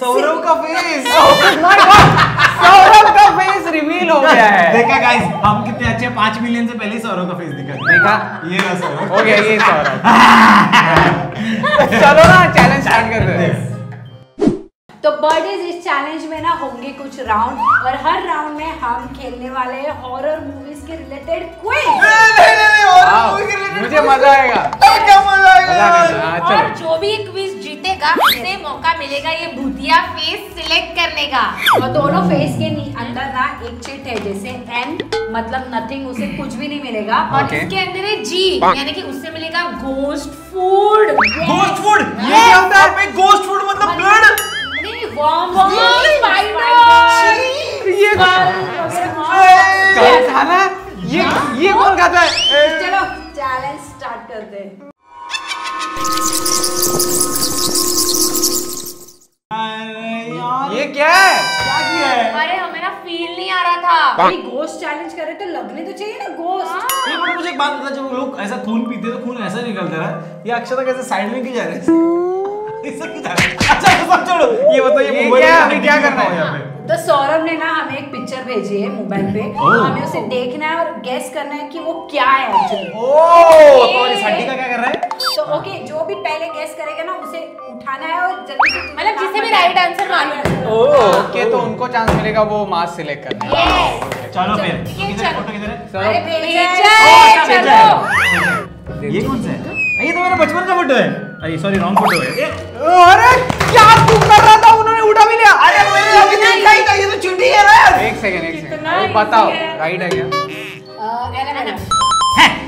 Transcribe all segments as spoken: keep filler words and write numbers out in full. सौरभ का फेस सौरभ का face reveal हो गया है। देखा गाइस, हम कितने अच्छे, पांच मिलियन से पहले सौरभ का फेस दिखा। देखा, ये रहा सौरभ। हो गया ये सौरभ। चलो ना चैलेंज स्टार्ट करते हैं। तो बर्थडेज इस चैलेंज में ना होंगे कुछ राउंड, और हर राउंड में हम खेलने वाले हैं हॉरर मूवीज के रिलेटेड क्विज। मुझे मजा आएगा, क्या मजा आएगा। और जो भी क्विज जीतेगा उसे मौका मिलेगा ये भूतिया फेस सेलेक्ट करने का। और दोनों फेस के अंदर ना एक चिट है, जैसे एन मतलब नथिंग, उसे कुछ भी नहीं मिलेगा। और okay. इसके अंदर है जी, यानी कि उससे मिलेगा गोस्ट फूड। गोस्ट फूड ये क्या होता है? गोस्ट फूड मतलब ब्लड नहीं, वॉर्म स्पाइडर। ये कौन खाना, ये ये कौन खाता है? चलो चैलेंज स्टार्ट करते हैं। ये क्या है? क्या किया है? अरे हमें ना फील नहीं आ रहा था। गोस्ट चैलेंज करे तो लगने तो चाहिए ना गोस्ट। ये मतलब मुझे एक बात बता, जब लोग ऐसा खून पीते हैं तो खून ऐसा निकलता है, ये अक्षता कैसे साइड में की जा रही है, इससे की जा रही है। अच्छा तो सब छोड़ो, ये बताइए ये क्या हमें क्या करना है यहाँ पे? तो सौरभ ने ना हमें एक पिक्चर भेजी है मोबाइल पे, हमें उसे देखना है और गेस करना है कि वो क्या है एक्चुअली। ओह, तो रिसर्च का क्या कर रहा है? तो ओके, जो भी पहले गेस करेगा ना उसे उठाना है और जल्दी से, मतलब जिसे भी राइट आंसर मालूम। ओह ओके, तो उनको चांस मिलेगा वो मास्क सिलेक्ट करने का। यस, चलो फिर किधर फोटो किधर है? चलो भेजो। चलो ये कौन सा है? ये तो मेरा बचपन का फोटो है। अरे सॉरी, रॉन्ग फोटो है। अरे क्या तू कर रहा था? उन्होंने उठा भी लिया। अरे ये तो चुटी है यार। एक सेकंड एक सेकंड बताओ, राइट है क्या?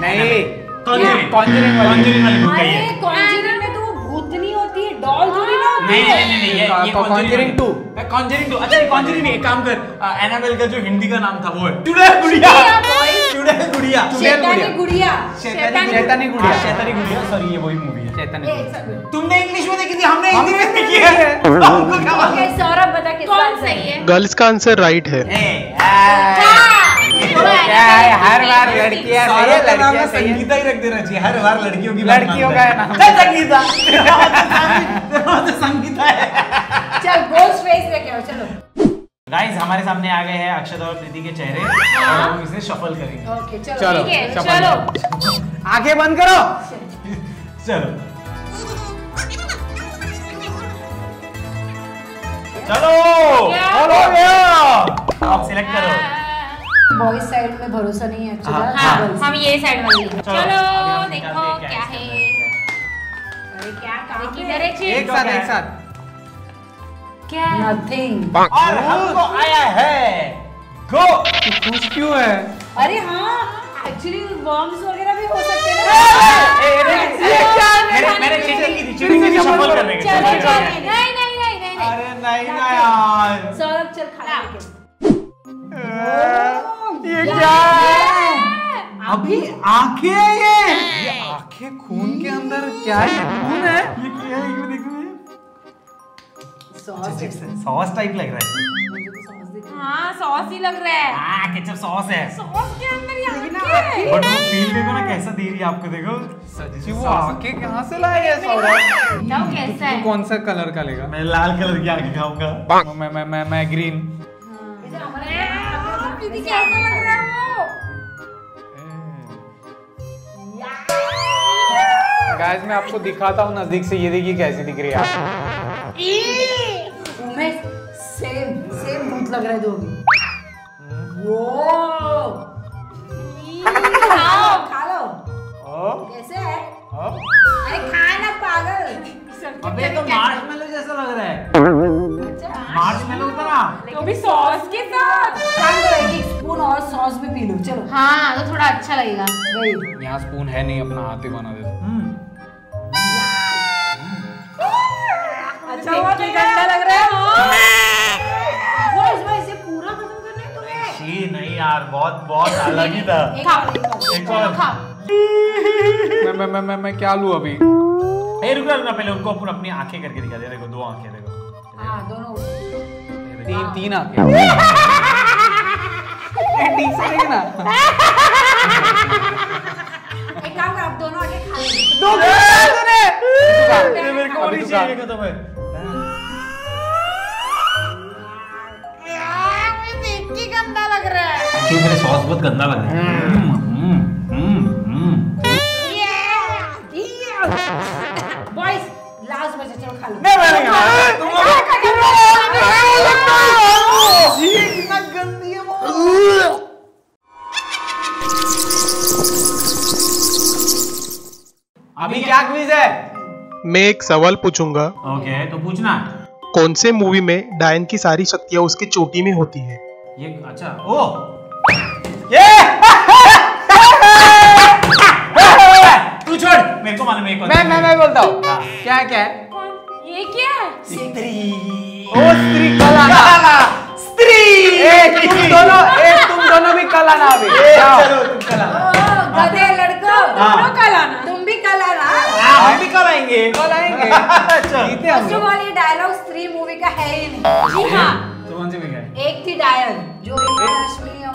नहीं, कॉन्जरिंग कॉन्जरिंग वाली बुक है। कॉन्जरिंग में तो वो भूतनी होती है, डॉल थोड़ी ना होती है। नहीं नहीं नहीं, ये कॉन्जरिंग टू, कॉन्जरिंग टू। अच्छा कॉन्जरिंग नहीं, एक काम कर, एनाबेल का जो हिंदी का नाम था वो है चुड़ैल गुड़िया। चुड़ैल गुड़िया, शैतानी गुड़िया, शैतानी गुड़िया, शैतानी गुड़िया। सॉरी ये वही मूवी है शैतानी। तुमने इंग्लिश में देखी थी, हमने हिंदी में देखी है। सौरभ बता कौन सही है? गर्ल्स का आंसर राइट है। हर बार लड़कियां सही है, लड़कियां संगीता ही रख देना चाहिए। हर बार लड़कियों की, लड़कियों का नाम संगीता। संगीता है। चल गोस्ट फेस लेके आओ। चलो गाइस, हमारे सामने आ गए हैं अक्षत और प्रीति के चेहरे, और हम इसे शफल करेंगे। ओके चलो ठीक है, चलो आंखें बंद करो। चलो चलो बोलो, आप सिलेक्ट करो। बॉयज साइड में भरोसा नहीं है। हाँ, हाँ, हम ये साइड वाली। चलो, चलो देखो क्या है। अरे क्या काम किधर है? एक साथ एक साथ क्या? नथिंग। और हमको आया है गो। कुछ क्यों है? अरे हाँ, एक्चुअली वर्म्स वगैरह भी हो सकते हैं। मैंने चीटिंग की थी, चीटिंग की सफल करने के। नहीं नहीं नहीं नहीं, अरे नहीं ना यार। सौरभ चल खाना लेके। ये क्या है? अभी आंखें, ये ये आंखें खून के अंदर। क्या ये खून है? ये क्या है? ये देखो, ये सॉस, सॉस टाइप लग रहा है। हाँ सॉस ही लग रहा है। हाँ केचप सॉस है। सॉस के अंदर ये आंखें। बट वो फील देखो ना कैसा दे रही है आपको। देखो सजी, वो आंखें कहाँ से लाए हैं सौरभ? तो कैसा है? कौन सा कलर का लेगा? मैं लाल कलर की आंखें खाऊंगा। मैं मैं मैं मैं ग्रीन। प्रीति कैसा लग रहा है वो? गाइस मैं आपको दिखाता हूँ नजदीक से, ये देखिए कैसी दिख रही है। उमेश सेम सेम भूत लग रहा है। दोगी वो खाओ खाओ। कैसे है? अरे खाना पागल। अबे तो मार्शमेलो जैसा लग रहा है। मार्शमेलो उतरा तो भी सॉस के साथ। स्पून और सॉस भी पी लो। चलो हाँ तो थोड़ा अच्छा लगेगा। वही यहाँ स्पून है नहीं, अपना हाथ ही बना देते। अच्छा गंदा लग रहा है। वो इसमें इसे पूरा खत्म करना है तुम्हें? नहीं यार बहुत बहुत अलग ही था। एक और मैं मैं मैं मैं, मैं क्या लूं अभी? ए रुक रुक पहले उनको अपनी आंखें करके दिखा दे। देखो दो आंखें देखो। हां दोनों तीन तीन आंखें। ये ठीक से नहीं ना। एक काम कर आप दोनों आगे खा लेंगे। दो तूने मेरे को नहीं चाहिए तो मैं गंदा लग रहा है। क्यों मेरे सॉस बहुत गंदा लग रहा है। बॉयज लास्ट बचे चलो खा लो। नहीं नहीं तुम लोग ये कितना गंदी है वो। अभी क्या क्विज है? मैं एक सवाल पूछूंगा। ओके तो पूछना। कौन से मूवी में डायन की सारी शक्तियाँ उसकी चोटी में होती है? ये अच्छा ओ ये तू छोड़ मेरे को मालूम है। मैं मैं मैं बोलता हूँ क्या क्या है ये? क्या है? स्त्री। ओ स्त्री कला ना स्त्री। एक तुम दोनों एक तुम दोनों भी कला ना अभी। चलो तुम कला गधे लड़का दोनों कला ना। तुम भी कला ना हम भी कलाएंगे कलाएंगे। फर्स्ट ऑफ ऑल ये डायलॉग स्त्री मूवी का है ही नहीं। जी हाँ एक थी डायन जो रश्मि और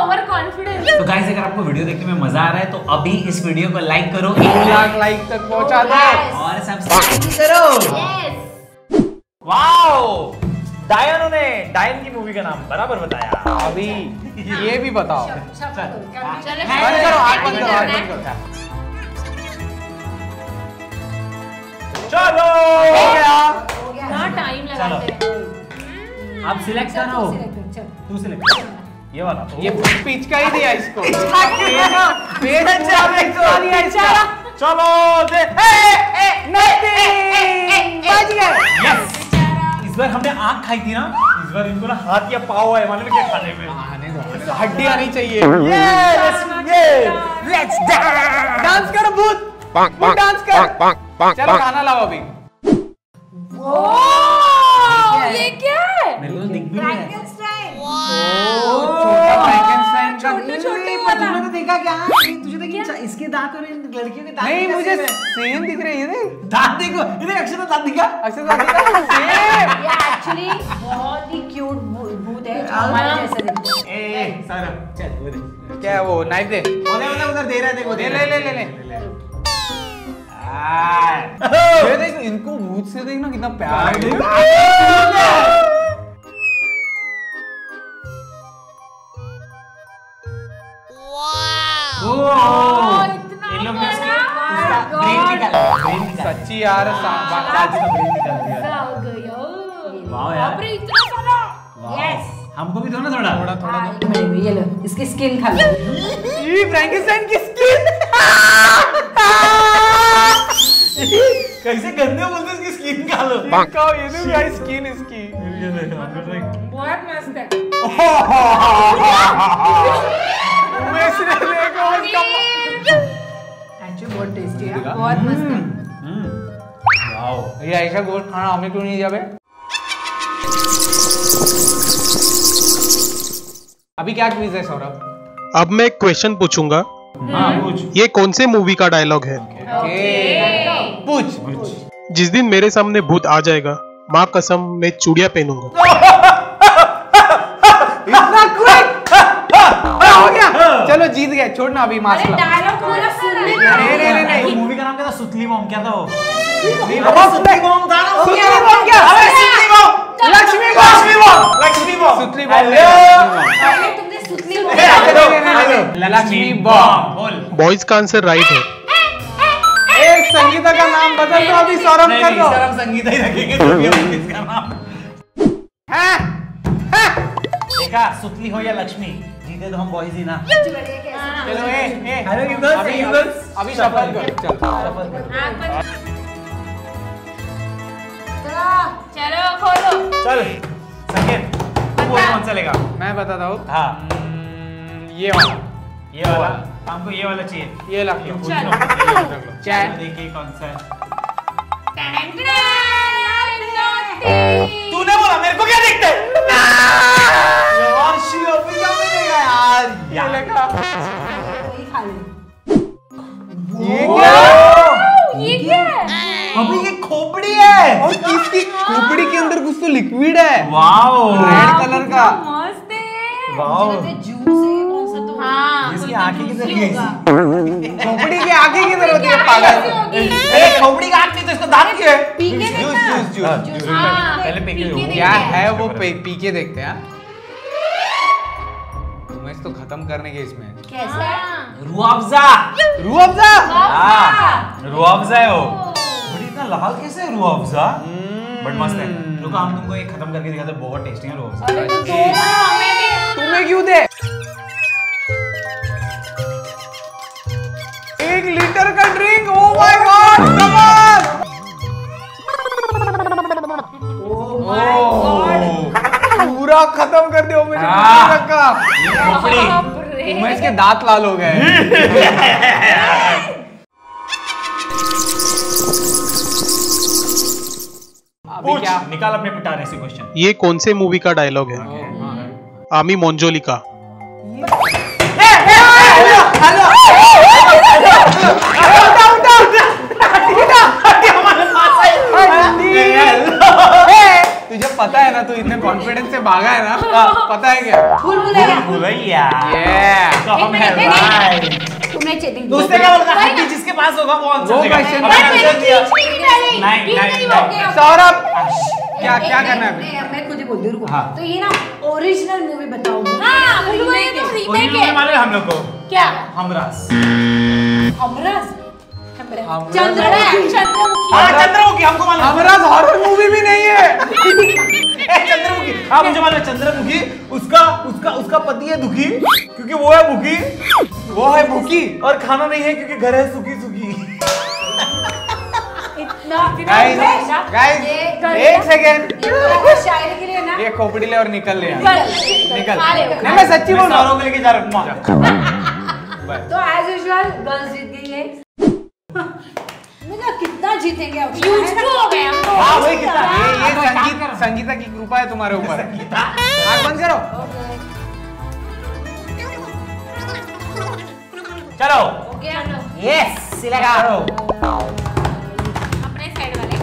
ओवर कॉन्फिडेंस। तो गाइस अगर आपको वीडियो देखने में मजा आ रहा है तो अभी इस वीडियो को लाइक करो। एक लाख लाइक तक पहुंचा दो और सब्सक्राइब करो। यस वाओ डायन ने डायन की मूवी का नाम बराबर बताया। अभी ये भी बताओ। चलो बंद करो आग बंद करो आग बंद करो। चलो हो गया हो गया। ना टाइम लगाते हैं अब सिलेक्ट करो। तू सिलेक्ट कर ये वाला ये पिच का ही दिया इसको। चलो दे इस बार हमने आँख खाई थी ना इस बार इनको ना हाथ या पाव है मालूम क्या खाने में हड्डी आनी चाहिए। डांस कर भूत भूत डांस कर। चलो गाना लाओ अभी। ये क्या है? छोटी वाला तुमने देखा क्या? तुझे देखा इसके दांत और इन लड़कियों के दांत नहीं मुझे सेम दिख रहे हैं। ये दांत देखो इधर अक्षय का दांत दिखा अक्षय का दांत सेम। ये एक्चुअली बहुत ही क्यूट भूत है हमारे जैसा दिखता है। ए सारा चल वो दे क्या है वो नाइफ दे उधर उधर उधर दे रहा है देखो दे ले ले ले ले आ देख इनको भूत से देखना कितना प्यार है। सच्ची यार हमको भी दो ना थोड़ा थोड़ा थोड़ा। ये लो इसकी स्किन खा लो। ये फ्रैंकिस्टाइन की स्किन कैसे गंदे बोलते इसकी स्किन खा लो। ये तो क्या स्किन इसकी बहुत मस्त है। बहुत टेस्टी है बहुत मस्त है। वाओ ये ऐसा गोश्त खाना हमें क्यों नहीं जावे। अभी क्या क्विज है सौरभ? अब मैं एक क्वेश्चन पूछूंगा। हाँ पूछ। ये कौन से मूवी का डायलॉग है? पूछ पूछ। जिस दिन मेरे सामने भूत आ जाएगा माँ कसम मैं चूड़िया पहनूंगा। इतना हो गया चलो जीत गए छोड़ना अभी मास्क। नहीं नहीं नहीं मूवी का नाम क्या था? सुतली बॉम्ब क्या था वो? सुतली बॉम्ब था ना। सुतली बॉम्ब क्या? अरे सुतली bomb Laxmi Laxmi bomb Laxmi bomb सुतली बॉम्ब। अरे तुमने सुतली बॉम्ब लक्ष्मी बॉम्ब बोल। बॉयज का आंसर राइट है। ए संगीता का नाम बदल दो अभी सौरभ कर दो। सौरभ संगीता ही रखेंगे तो इसका नाम है। देखा सुतली हो या लक्ष्मी जीते तो हम बॉयज ही ना। चलो ए ए हेलो यू गर्ल्स, अभी यू गर्ल्स अभी शपथ करो। चल शपथ करो। चलो चलो खोलो। चल संकेत तू बोल कौन सा लेगा? मैं बताता हूं। हां ये वाला, ये वाला हमको ये वाला चाहिए। ये रख लो। चलो चाय देखिए कौन सा है। तूने बोला मेरे को क्या देखते है? यार शिव भैया मिलेगा यार, ये लगा कोई खा ले। ये क्या, ये क्या है? अबे ये खोपड़ी है और इसकी खोपड़ी के अंदर कुछ तो लिक्विड है। वाओ रेड कलर का मस्त है। वाओ जूस है कौन सा? तो हां इसकी आंखें किधर गई? खोपड़ी की आंखें किधर होती है पागल? ए खोपड़ी का आंख नहीं तो इसको दान क्यों है? जूस जूस जूस पहले पी के देखो क्या है वो। पी के देखते हैं तुम्हें इसको खत्म करने के। इसमें कैसा रूअफ़ज़ा रूअफ़ज़ा रूअफ़ज़ा है वो। बड़ी इतना लाल कैसे है रूअफ़ज़ा? बट मस्त है। रुको हम तुमको ये खत्म करके दिखाते हैं। बहुत टेस्टी है रूअफ़ज़ा। तुम्हें क्यों दे? एक लीटर का ड्रिंक। ओ माय गॉड खत्म कर दिया मैंने। खोपड़ी मैं इसके दांत लाल हो गए। अभी क्या निकाल अपने पिटारे से क्वेश्चन। ये कौन से मूवी का डायलॉग है? आमी मोंजोली का। तुझे पता है ना तू इतने कॉन्फिडेंस से भागा है ना। आ, पता है क्या? भूलभुलैया। तुमने चीटिंग दूसरे का बोला कि जिसके पास होगा वो आंसर। सौरभ क्या क्या करना है? मैं खुद ही बोल दूँ। तो ये ना ओरिजिनल मूवी बताओ। हम लोग को क्या? हमरास। हमरास चंद्रमुखी। हमको मालूम हमराज हॉरर मूवी भी नहीं है। चंद्रमुखी हाँ मुझे मालूम है। चंद्रमुखी उसका उसका उसका पति है दुखी क्योंकि वो है भूखी। वो है भूखी और खाना नहीं है क्योंकि घर है सुखी सुखी। एक सेकेंड शायरी के लिए ना ये खोपड़ी ले और निकल ले निकल। नहीं मैं सच्ची बोल रहा हूँ। लेके जा रहा हूँ। तो एज यूजुअल गर्ल्स जीत गई है। मुझे कितना जीतेंगे अब? वही कितना। ये ये संगीत संगीता की कृपा है तुम्हारे ऊपर। आग बंद करो। चलो यस सिलेगा। अपने साइड वाले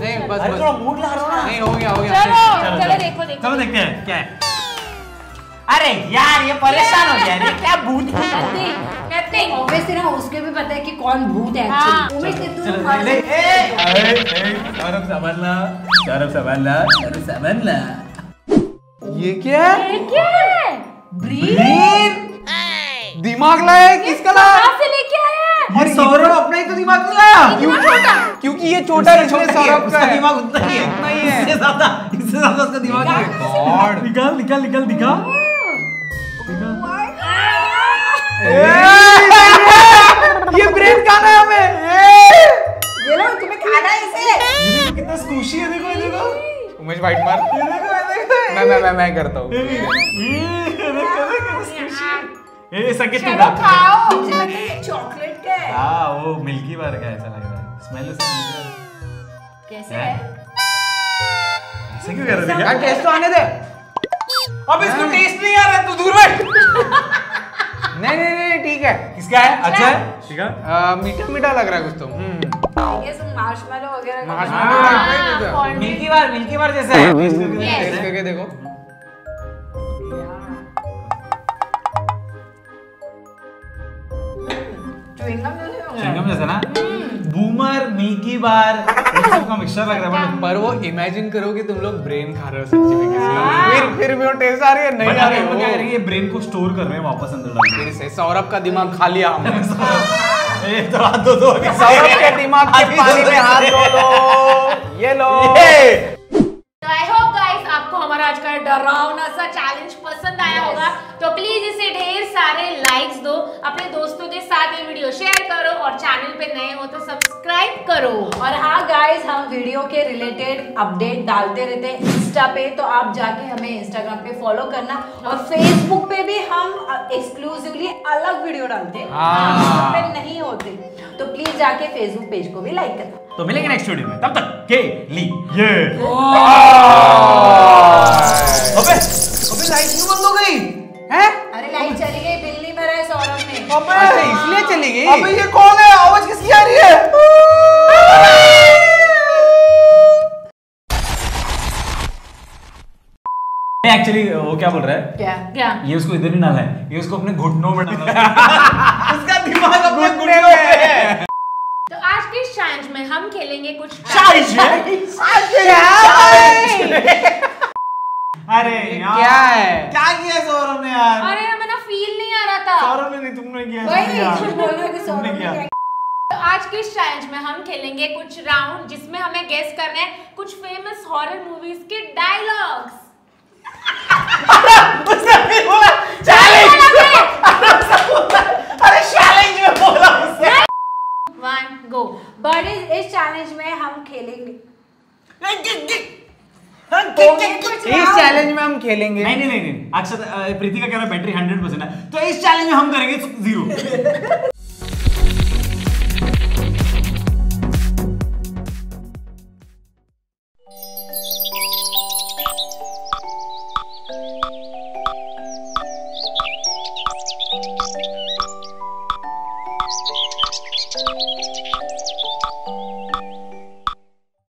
नहीं बस थोड़ा मूड ला रहा ना। नहीं हो गया हो गया। चलो चलो देखो देखो चलो देखते हैं क्या है। अरे यार ये परेशान हो गया रे। क्या भूत है? ऑब्वियसली ना उसके भी पता है कि कौन भूत है। ये क्या है? ये क्या है? ब्रीन दिमाग लाया किसका? कहाँ से लेके आया? और सौरभ अपना ही तो दिमाग नहीं लाया क्योंकि ये छोटा है। सौरभ का दिमाग उतना ही है, इससे ज्यादा इससे ज्यादा उसका दिमाग है। निकाल निकाल निकाल दिखा। ये ब्रेन खाना है हमें। ये लो तुम्हें खाना है इसे। कितना स्कूशी है देखो देखो। उमेश वाइट मार। मैं मैं मैं मैं करता हूँ। ये संकेत तुम खाओ। चॉकलेट का है। हाँ वो मिल्की बार का ऐसा लग रहा है। स्मेल कैसे है? ऐसे क्यों कर रहे हो? टेस्ट तो आने दे। अब इसको टेस्ट नहीं आ रहा है। तू दूर बैठ। नहीं नहीं नहीं ठीक है। किसका है? अच्छा है ठीक है। मीठा मीठा लग रहा है कुछ तो। ये सब मार्शमेलो वगैरह marshmallow milky bar milky bar जैसा है। टेस्ट करके देखो। च्युइंगम जैसा ना। बूमर मिल्की बार का मिक्सचर लग रहा है। पर वो इमेजिन करो कि तुम लोग ब्रेन खा रहे हो सच्ची में किसी का। फिर फिर भी वो टेस्ट आ रही है नहीं आ रही है। कह रही है ब्रेन को स्टोर कर रहे हैं वापस अंदर डाल के। से सौरभ का दिमाग खा लिया हमने। ये तो हाथ दो दो सौरभ के दिमाग के पानी में हाथ डालो। ये लो। तो आई होप गाइस आपको हमारा आज का डरावना सा चैलेंज पसंद आया yes. होगा, तो प्लीज इसे ढेर सारे लाइक्स दो, अपने दोस्तों के साथ ये वीडियो शेयर करो और चैनल पे नए हो तो सब्सक्राइब करो। और हाँ गाइज, हम वीडियो के रिलेटेड अपडेट डालते रहते हैं इंस्टा पे, तो आप जाके हमें इंस्टाग्राम पे फॉलो करना। और फेसबुक पे भी हम एक्सक्लूसिवली अलग वीडियो डालते हैं, वहाँ पे नहीं होते, तो प्लीज जाके फेसबुक पेज को भी लाइक करना। तो मिलेंगे नेक्स्ट वीडियो में, तब तक के लिए अबे अबे लाइट क्यों बंद हो गई हैं? अरे लाइट चली गई, बिल नहीं भरा है सौरभ ने। अबे इसलिए चली गई। अबे ये कौन है, आवाज किसकी आ रही है? एक्चुअली वो क्या बोल रहा है? क्या क्या? ये उसको इधर ही डालना है, ये उसको अपने घुटनों में डालना है। उसका दिमाग अपने घुटने में है। तो आज के चैलेंज में हम खेलेंगे कुछ चैलेंज। अरे क्या है, क्या किया सौरभ ने यार? अरे हमें ना फील नहीं आ रहा था। सौरभ ने नहीं, तुमने किया। वही बोल रहे कि सौरभ ने किया। तो आज के इस चैलेंज में हम खेलेंगे कुछ राउंड जिसमें हमें गेस करना है कुछ फेमस हॉरर मूवीज के डायलॉग्स। उसने भी बोला चैलेंज, अरे चैलेंज में बोला उसने। One go. बड़े इस चैलेंज में हम खेलेंगे, इस चैलेंज में हम खेलेंगे नहीं नहीं नहीं, अक्षत प्रीति का कह रहा बैटरी हंड्रेड परसेंट है, तो इस चैलेंज में हम करेंगे जीरो।